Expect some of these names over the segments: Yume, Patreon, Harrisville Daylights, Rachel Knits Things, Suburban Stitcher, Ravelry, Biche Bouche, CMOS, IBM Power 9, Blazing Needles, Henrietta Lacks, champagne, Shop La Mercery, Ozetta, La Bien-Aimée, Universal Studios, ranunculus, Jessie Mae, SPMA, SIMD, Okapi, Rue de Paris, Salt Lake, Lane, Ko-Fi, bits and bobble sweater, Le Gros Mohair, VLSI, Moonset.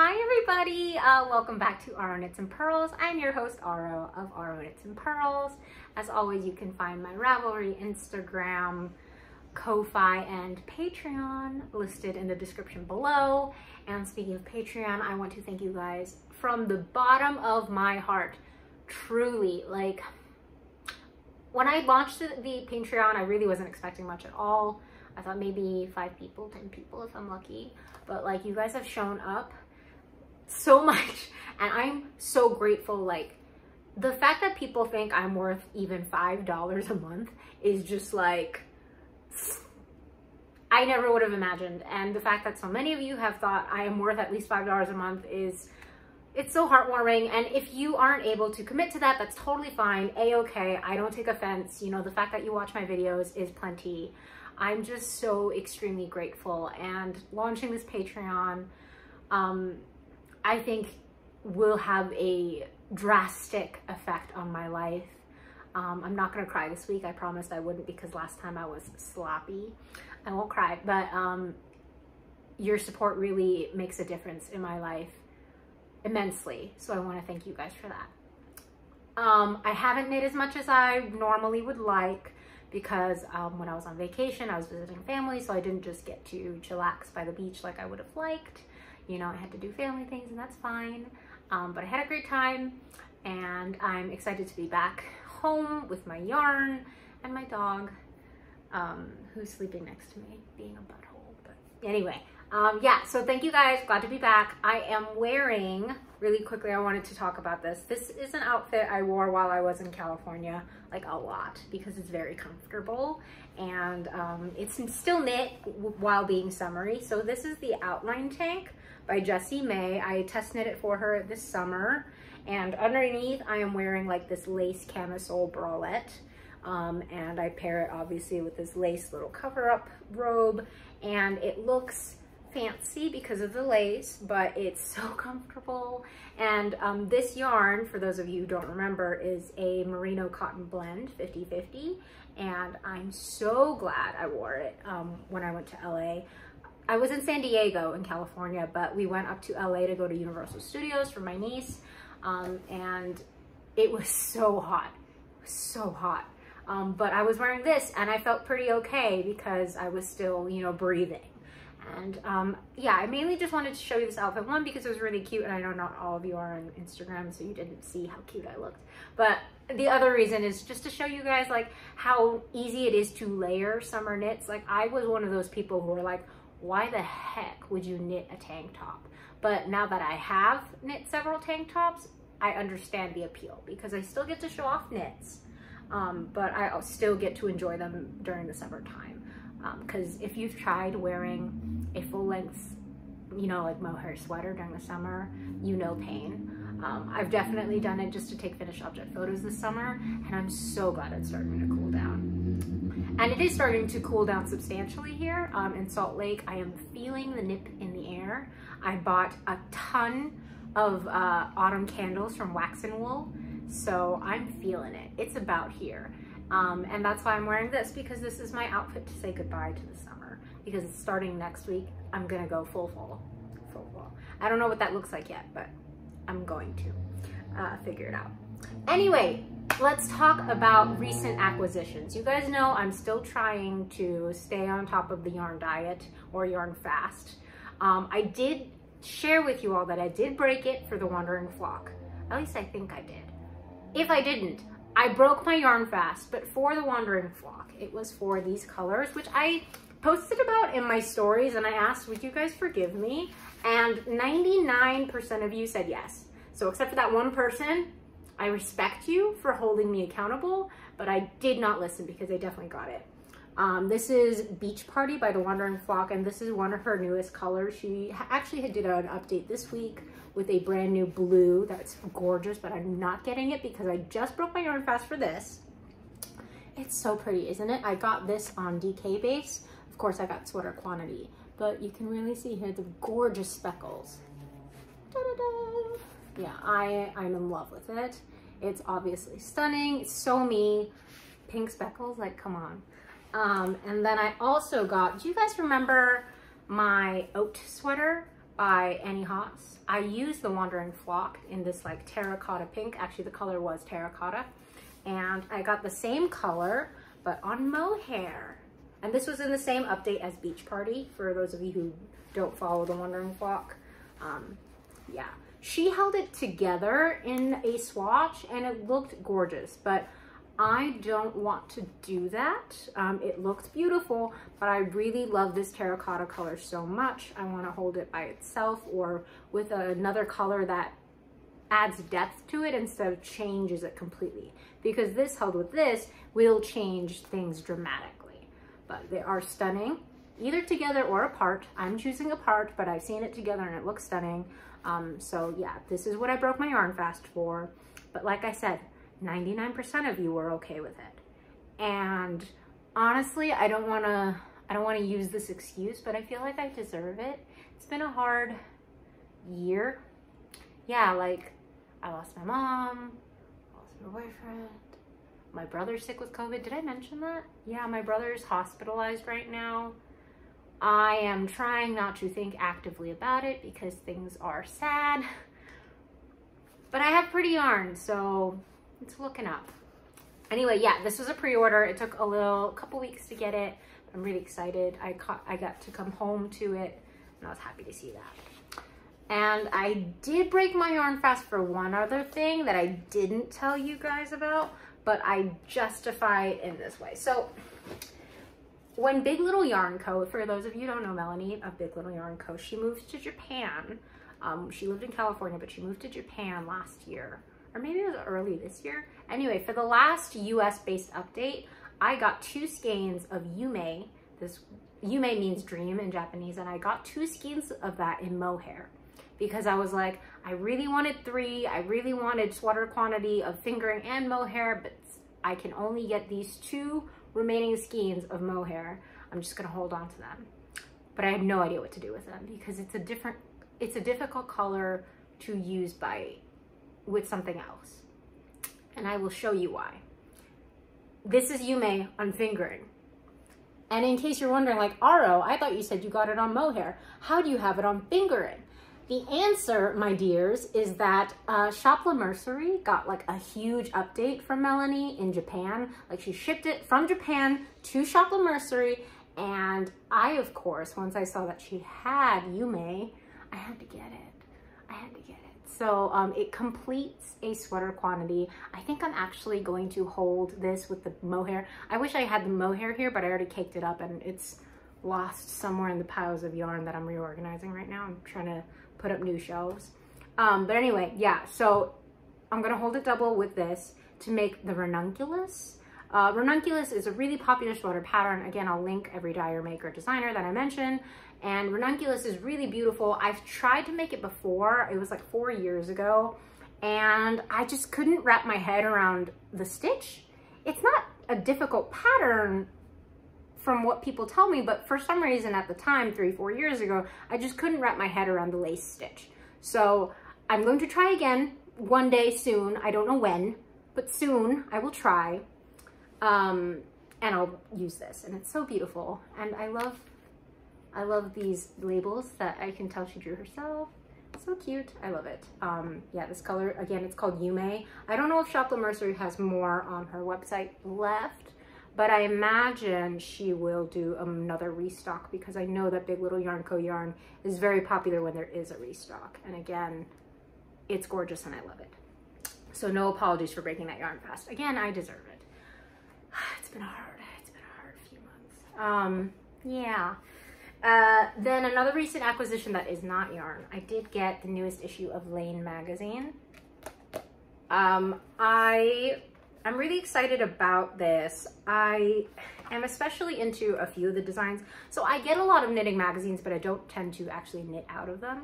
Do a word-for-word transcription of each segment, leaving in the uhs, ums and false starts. Hi everybody, uh, welcome back to Aro Knits and Pearls. I'm your host Aro of Aro Knits and Pearls. As always, you can find my Ravelry, Instagram, Ko-Fi, and Patreon listed in the description below. And speaking of Patreon, I want to thank you guys from the bottom of my heart. Truly, like, when I launched the, the Patreon, I really wasn't expecting much at all. I thought maybe five people, ten people if I'm lucky. But like, you guys have shown up so much and I'm so grateful. Like, the fact that people think I'm worth even five dollars a month is just like, I never would have imagined. And the fact that so many of you have thought I am worth at least five dollars a month is, it's so heartwarming. And if you aren't able to commit to that, that's totally fine. A-okay, I don't take offense. You know, the fact that you watch my videos is plenty. I'm just so extremely grateful, and launching this Patreon, um, I think will have a drastic effect on my life. Um, I'm not gonna cry this week. I promised I wouldn't, because last time I was sloppy. I won't cry, but um, your support really makes a difference in my life immensely. So I wanna thank you guys for that. Um, I haven't made as much as I normally would like, because um, when I was on vacation, I was visiting family, so I didn't just get to chillax by the beach like I would have liked. You know, I had to do family things, and that's fine. Um, but I had a great time, and I'm excited to be back home with my yarn and my dog, um, who's sleeping next to me, being a butthole. But anyway, um, yeah, so thank you guys, glad to be back. I am wearing, really quickly, I wanted to talk about this. This is an outfit I wore while I was in California, like a lot, because it's very comfortable, and um, it's still knit while being summery. So this is the Outline Tank by Jessie Mae. I test knit it for her this summer, and underneath I am wearing like this lace camisole bralette, um, and I pair it obviously with this lace little cover-up robe, and it looks fancy because of the lace, but it's so comfortable. And um, this yarn, for those of you who don't remember, is a Merino Cotton Blend fifty fifty, and I'm so glad I wore it um, when I went to L A. I was in San Diego in California, but we went up to L A to go to Universal Studios for my niece, um, and it was so hot, was so hot. Um, but I was wearing this and I felt pretty okay because I was still, you know, breathing. And um, yeah, I mainly just wanted to show you this outfit, one, because it was really cute, and I know not all of you are on Instagram, so you didn't see how cute I looked. But the other reason is just to show you guys like how easy it is to layer summer knits. Like, I was one of those people who were like, why the heck would you knit a tank top? But now that I have knit several tank tops, I understand the appeal, because I still get to show off knits, um, but I still get to enjoy them during the summertime. Because um, if you've tried wearing a full-length, you know, like mohair sweater during the summer, you know pain. Um, I've definitely done it just to take finished object photos this summer, and I'm so glad it's starting to cool down. And it is starting to cool down substantially here um, in Salt Lake. I am feeling the nip in the air. I bought a ton of uh, autumn candles from Wax and Wool, so I'm feeling it. It's about here. Um, and that's why I'm wearing this, because this is my outfit to say goodbye to the summer, because it's starting next week. I'm gonna go full fall, full fall. I don't know what that looks like yet, but I'm going to uh, figure it out. Anyway, let's talk about recent acquisitions. You guys know I'm still trying to stay on top of the yarn diet or yarn fast. Um, I did share with you all that I did break it for The Wandering Flock. At least I think I did. If I didn't, I broke my yarn fast, but for The Wandering Flock, it was for these colors, which I posted about in my stories, and I asked, would you guys forgive me? And ninety-nine percent of you said yes. So except for that one person, I respect you for holding me accountable, but I did not listen, because they definitely got it. Um, this is Beach Party by The Wandering Flock, and this is one of her newest colors. She actually did an update this week with a brand new blue that's gorgeous, but I'm not getting it because I just broke my yarn fast for this. It's so pretty, isn't it? I got this on D K base. Of course, I got sweater quantity, but you can really see here the gorgeous speckles. Da-da-da. Yeah, I, I'm in love with it. It's obviously stunning. It's so me. Pink speckles, like, come on. Um, and then I also got, do you guys remember my oat sweater? by Annie Hotz. I used The Wandering Flock in this like terracotta pink. Actually, the color was terracotta. And I got the same color, but on mohair. And this was in the same update as Beach Party, for those of you who don't follow The Wandering Flock. Um, yeah. She held it together in a swatch, and it looked gorgeous, but I don't want to do that. Um, it looks beautiful, but I really love this terracotta color so much. I want to hold it by itself or with another color that adds depth to it instead of changes it completely. Because this held with this will change things dramatically. But they are stunning, either together or apart. I'm choosing apart, but I've seen it together and it looks stunning. Um, so yeah, this is what I broke my yarn fast for. But like I said, ninety-nine percent of you were okay with it. And honestly, I don't want to I don't want to use this excuse, but I feel like I deserve it. It's been a hard year. Yeah, like I lost my mom, I lost my boyfriend. My brother's sick with COVID. Did I mention that? Yeah, my brother's hospitalized right now. I am trying not to think actively about it because things are sad. But I have pretty yarn, so it's looking up. Anyway, yeah, this was a pre-order. It took a little, couple weeks to get it. I'm really excited. I caught, I got to come home to it, and I was happy to see that. And I did break my yarn fast for one other thing that I didn't tell you guys about, but I justify it in this way. So when Big Little Yarn Co., for those of you who don't know Melanie of Big Little Yarn Co., she moved to Japan. Um, she lived in California, but she moved to Japan last year. Or maybe it was early this year. Anyway, for the last U S-based update, I got two skeins of Yume. This Yume means dream in Japanese, and I got two skeins of that in mohair because I was like, I really wanted three. I really wanted sweater quantity of fingering and mohair, but I can only get these two remaining skeins of mohair. I'm just gonna hold on to them. But I have no idea what to do with them because it's a different, it's a difficult color to use by with something else, and I will show you why. This is Yume on fingering, and in case you're wondering, like, Aro, I thought you said you got it on mohair. How do you have it on fingering? The answer, my dears, is that uh, Shop La Mercery got like a huge update from Melanie in Japan. Like, she shipped it from Japan to Shop La Mercery, and I, of course, once I saw that she had Yume, I had to get it. I had to get it. So um, it completes a sweater quantity. I think I'm actually going to hold this with the mohair. I wish I had the mohair here, but I already caked it up and it's lost somewhere in the piles of yarn that I'm reorganizing right now. I'm trying to put up new shelves. Um, but anyway, yeah, so I'm gonna hold it double with this to make the ranunculus. Uh, ranunculus is a really popular sweater pattern. Again, I'll link every dyer, maker, designer that I mentioned. And ranunculus is really beautiful. I've tried to make it before. It was like four years ago. And I just couldn't wrap my head around the stitch. It's not a difficult pattern from what people tell me, but for some reason at the time, three, four years ago, I just couldn't wrap my head around the lace stitch. So I'm going to try again one day soon. I don't know when, but soon I will try. Um, and I'll use this, and it's so beautiful. And I love I love these labels that I can tell she drew herself. So cute. I love it. Um, yeah, this color, again, it's called Yume. I don't know if Shop La Mercery has more on her website left, but I imagine she will do another restock because I know that Big Little Yarn Co. yarn is very popular when there is a restock. And again, it's gorgeous and I love it. So no apologies for breaking that yarn fast. Again, I deserve it. It's been hard. It's been a hard few months. Um, yeah. Uh, then another recent acquisition that is not yarn. I did get the newest issue of Lane magazine. Um, I, I'm really excited about this. I am especially into a few of the designs. So I get a lot of knitting magazines, but I don't tend to actually knit out of them.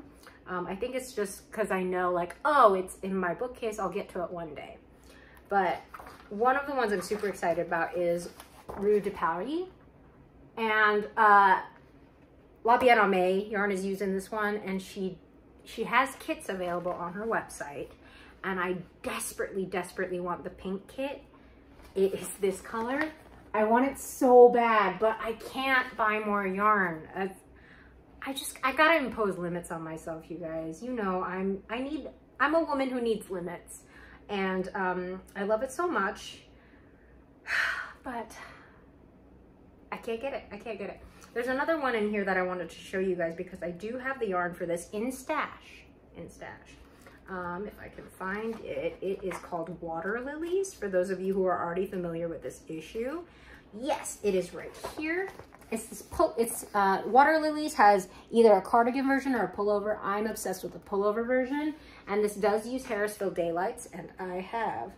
Um, I think it's just because I know like, oh, it's in my bookcase. I'll get to it one day. But one of the ones I'm super excited about is Rue de Paris. And, uh... La Bien-Aimée yarn is used in this one, and she she has kits available on her website, and I desperately, desperately want the pink kit. It is this color. I want it so bad, but I can't buy more yarn. I, I just, I gotta impose limits on myself, you guys. You know, I'm, I need, I'm a woman who needs limits. And um, I love it so much, but I can't get it, I can't get it. There's another one in here that I wanted to show you guys because I do have the yarn for this in stash, in stash. Um, if I can find it, it is called Water Lilies, for those of you who are already familiar with this issue. Yes, it is right here. It's this pull, it's, uh, Water Lilies has either a cardigan version or a pullover. I'm obsessed with the pullover version. And this does use Harrisville Daylights, and I have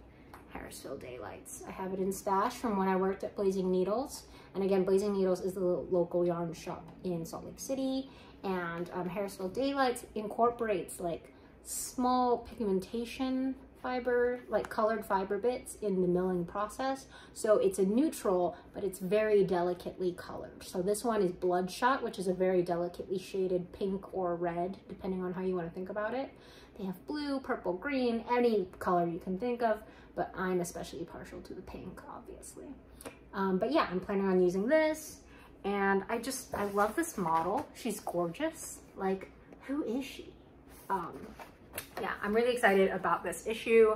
Harrisville Daylights. I have it in stash from when I worked at Blazing Needles. And again, Blazing Needles is the local yarn shop in Salt Lake City. And um, Harrisville Daylights incorporates like small pigmentation fiber, like colored fiber bits in the milling process. So it's a neutral, but it's very delicately colored. So this one is Bloodshot, which is a very delicately shaded pink or red, depending on how you want to think about it. They have blue, purple, green, any color you can think of, but I'm especially partial to the pink, obviously. Um, but yeah, I'm planning on using this, and I just, I love this model. She's gorgeous. Like, who is she? Um, yeah, I'm really excited about this issue.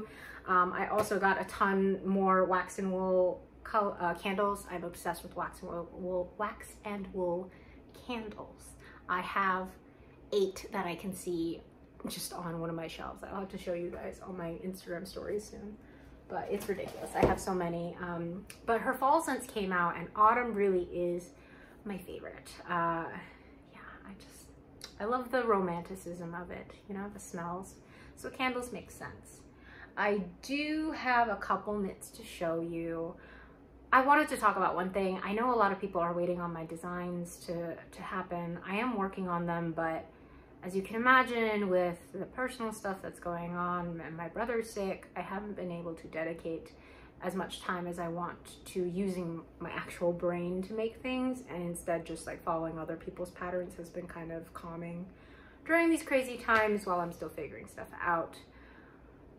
Um, I also got a ton more Wax and Wool uh, candles. I'm obsessed with wax and wool, wool, wax and wool candles. I have eight that I can see just on one of my shelves. I'll have to show you guys on my Instagram stories soon, but it's ridiculous. I have so many, um, but her fall scents came out, and autumn really is my favorite. Uh, yeah, I just, I love the romanticism of it, you know, the smells. So candles make sense. I do have a couple knits to show you. I wanted to talk about one thing. I know a lot of people are waiting on my designs to, to happen. I am working on them, but as you can imagine, with the personal stuff that's going on and my brother's sick, I haven't been able to dedicate as much time as I want to using my actual brain to make things, and instead just like following other people's patterns has been kind of calming during these crazy times while I'm still figuring stuff out.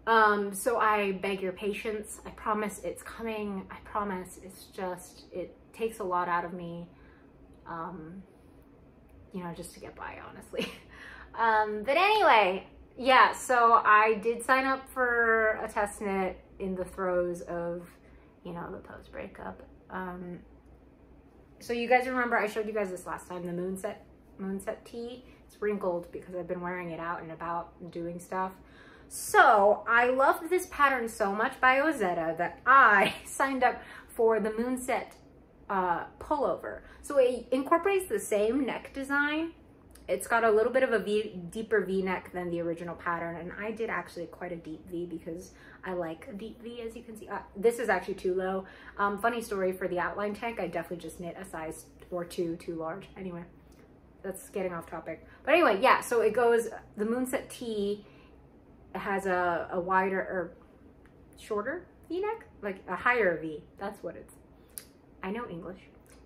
Um, so I beg your patience. I promise it's coming. I promise. It's just, it takes a lot out of me, um, you know, just to get by, honestly. Um, but anyway, yeah, so I did sign up for a test knit in the throes of, you know, the post breakup. Um, so you guys remember, I showed you guys this last time, the Moonset, Moonset Tee. It's wrinkled because I've been wearing it out and about and doing stuff. So I love this pattern so much by Ozetta that I signed up for the Moonset uh, pullover. So it incorporates the same neck design. It's got a little bit of a v, deeper V-neck than the original pattern, and I did actually quite a deep V because I like a deep V, as you can see. Uh, this is actually too low. Um, funny story for the outline tank, I definitely just knit a size or two too large. Anyway, that's getting off topic. But anyway, yeah, so it goes, the Moonset Tee has a, a wider or shorter V-neck, like a higher V, that's what it's. I know English.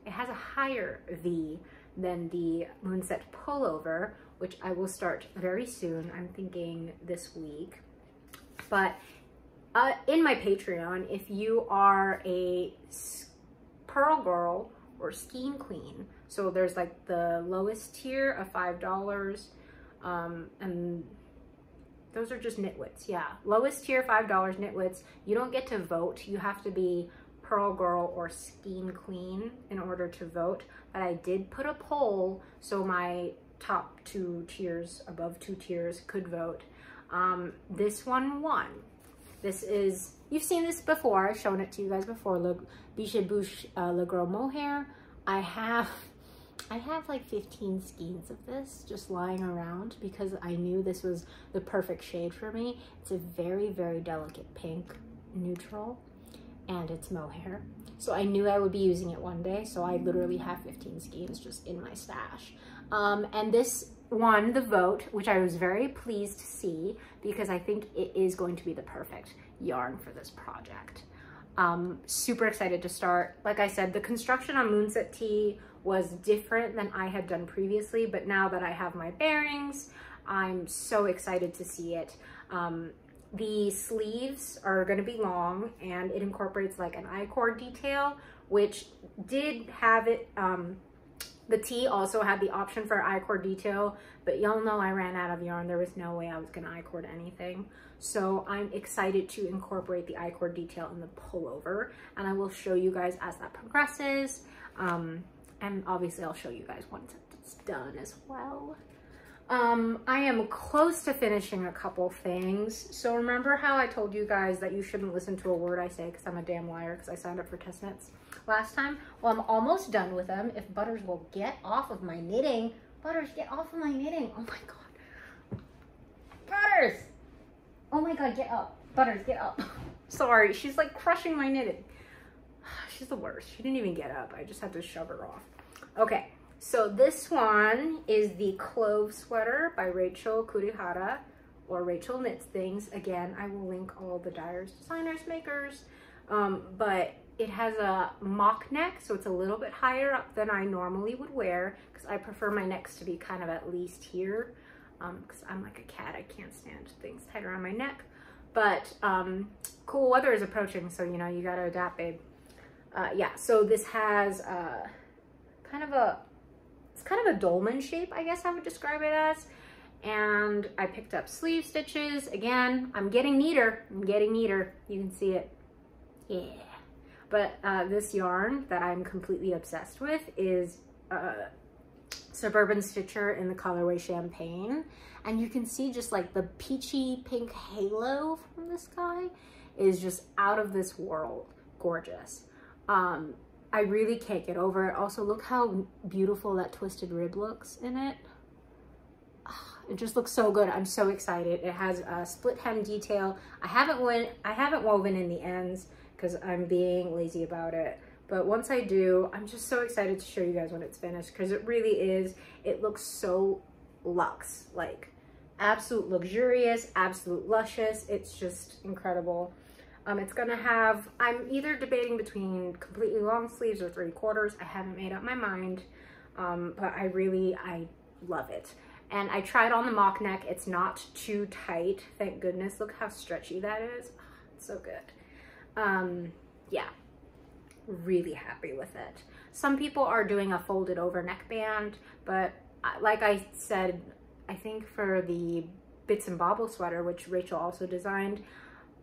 It has a higher V than the Moonset pullover, which I will start very soon. I'm thinking this week. But uh, in my Patreon, if you are a Pearl Girl or Skein Queen, so there's like the lowest tier of five dollars, um, and those are just knitwits, yeah. Lowest tier, five dollars knitwits. You don't get to vote, you have to be Pearl Girl or Skein Queen in order to vote, but I did put a poll so my top two tiers, above two tiers, could vote. Um, this one won. This is, you've seen this before, I've shown it to you guys before, Le, Biche Bouche, uh, Le Gros Mohair. I have, I have like fifteen skeins of this just lying around because I knew this was the perfect shade for me. It's a very, very delicate pink, neutral, and it's mohair. So I knew I would be using it one day, so I literally have fifteen skeins just in my stash. Um, and this won the vote, which I was very pleased to see because I think it is going to be the perfect yarn for this project. Um, super excited to start. Like I said, the construction on Moonset Tee was different than I had done previously, but now that I have my bearings, I'm so excited to see it. Um, The sleeves are going to be long, and it incorporates like an I-cord detail, which did have it um, The tee also had the option for I-cord detail, but y'all know I ran out of yarn. There was no way I was gonna I-cord anything. So I'm excited to incorporate the I-cord detail in the pullover, and I will show you guys as that progresses. Um, and obviously I'll show you guys once it's done as well. Um, I am close to finishing a couple things. So remember how I told you guys that you shouldn't listen to a word I say because I'm a damn liar because I signed up for test knits last time? Well, I'm almost done with them. If Butters will get off of my knitting. Butters, get off of my knitting. Oh my God. Butters! Oh my God, get up. Butters, get up. Sorry, she's like crushing my knitting. She's the worst. She didn't even get up. I just had to shove her off. Okay. So this one is the Clove Sweater by Rachel Kurihara, or Rachel Knits Things. Again, I will link all the dyers, designers, makers, um, but it has a mock neck, so it's a little bit higher up than I normally would wear because I prefer my necks to be kind of at least here because um, I'm like a cat. I can't stand things tight around my neck, but um, cool weather is approaching, so you know, you gotta adapt, babe. Uh, yeah, so this has uh, kind of a It's kind of a dolman shape, I guess I would describe it as. And I picked up sleeve stitches. Again, I'm getting neater. I'm getting neater. You can see it. Yeah. But uh, this yarn that I'm completely obsessed with is uh, Suburban Stitcher in the colorway Champagne. And you can see just like the peachy pink halo from this guy is just out of this world. Gorgeous. Um, I really can't get over it. Also, look how beautiful that twisted rib looks in it. It just looks so good. I'm so excited. It has a split hem detail. I haven't went, I haven't woven in the ends because I'm being lazy about it. But once I do, I'm just so excited to show you guys when it's finished because it really is. It looks so luxe, like absolute luxurious, absolute luscious. It's just incredible. Um, it's gonna have, I'm either debating between completely long sleeves or three quarters. I haven't made up my mind, um, but I really, I love it. And I tried on the mock neck. It's not too tight, thank goodness. Look how stretchy that is. Oh, it's so good. Um, yeah, really happy with it. Some people are doing a folded over neckband, but like I said, I think for the Bits and Bobble Sweater, which Rachel also designed,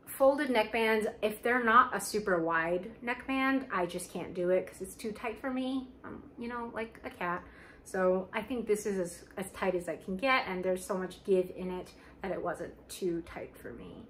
folded neckbands, if they're not a super wide neckband, I just can't do it because it's too tight for me. Um, you know, like a cat. So I think this is as, as tight as I can get, and there's so much give in it that it wasn't too tight for me.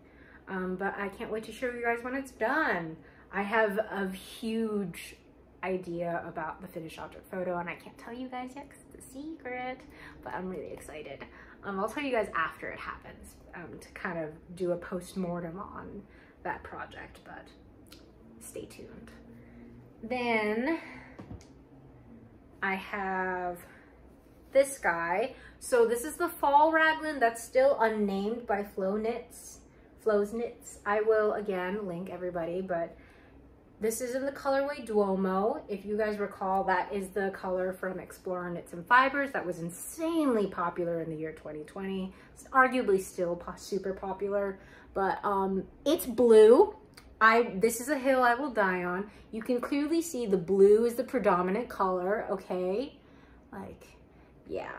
Um, but I can't wait to show you guys when it's done. I have a huge idea about the finished object photo, and I can't tell you guys yet because it's a secret, but I'm really excited. Um, I'll tell you guys after it happens um, to kind of do a post-mortem on that project, but stay tuned. Then I have this guy. So this is the fall raglan that's still unnamed by Flow Knits, Flow's Knits. I will, again, link everybody, but this is in the colorway Duomo. If you guys recall, that is the color from Explorer Knits and Fibers that was insanely popular in the year twenty twenty. It's arguably still po super popular, but um, it's blue. I This is a hill I will die on. You can clearly see the blue is the predominant color, okay? Like, yeah.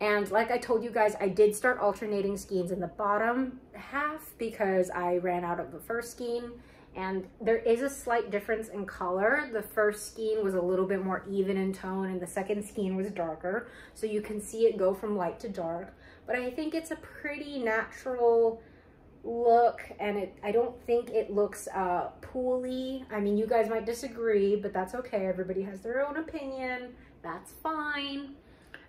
And like I told you guys, I did start alternating skeins in the bottom half because I ran out of the first skein. And there is a slight difference in color. The first skein was a little bit more even in tone, and the second skein was darker. So you can see it go from light to dark. But I think it's a pretty natural look, and it, I don't think it looks uh, pooly. I mean, you guys might disagree, but that's okay. Everybody has their own opinion. That's fine.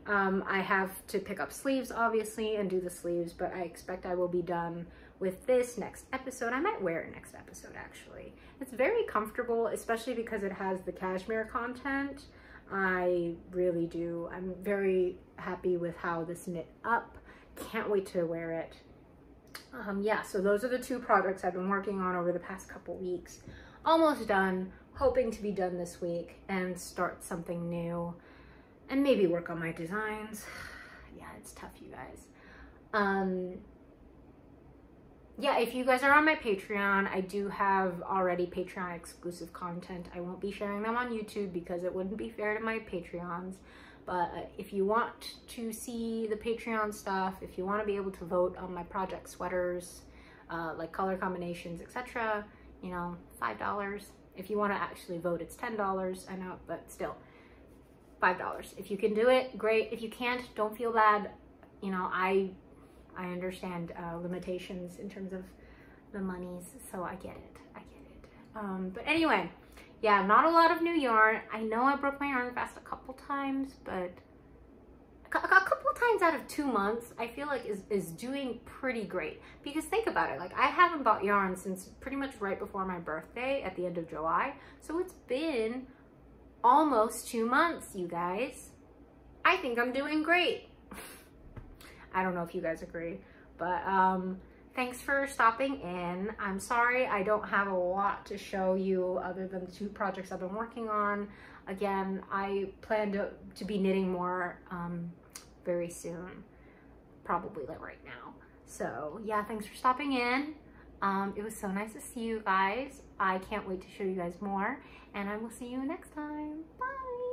Um, I have to pick up sleeves, obviously, and do the sleeves, but I expect I will be done with this next episode. I might wear it next episode, actually. It's very comfortable, especially because it has the cashmere content. I really do. I'm very happy with how this knit up. Can't wait to wear it. Um, yeah, so those are the two projects I've been working on over the past couple weeks. Almost done, hoping to be done this week and start something new and maybe work on my designs. Yeah, it's tough, you guys. Um, Yeah, if you guys are on my Patreon, I do have already Patreon exclusive content. I won't be sharing them on YouTube because it wouldn't be fair to my Patreons. But if you want to see the Patreon stuff, if you want to be able to vote on my project sweaters, uh, like color combinations, et cetera, you know, five dollars. If you want to actually vote, it's ten dollars, I know, but still, five dollars. If you can do it, great. If you can't, don't feel bad. You know, I, I understand uh, limitations in terms of the monies, so I get it, I get it. Um, but anyway, yeah, not a lot of new yarn. I know I broke my yarn fast a couple times, but a couple times out of two months, I feel like is, is doing pretty great. Because think about it, like I haven't bought yarn since pretty much right before my birthday at the end of July. So it's been almost two months, you guys. I think I'm doing great. I don't know if you guys agree, but um, thanks for stopping in. I'm sorry I don't have a lot to show you other than the two projects I've been working on. Again, I plan to, to be knitting more um, very soon, probably like right now. So yeah, thanks for stopping in. Um, it was so nice to see you guys. I can't wait to show you guys more, and I will see you next time. Bye!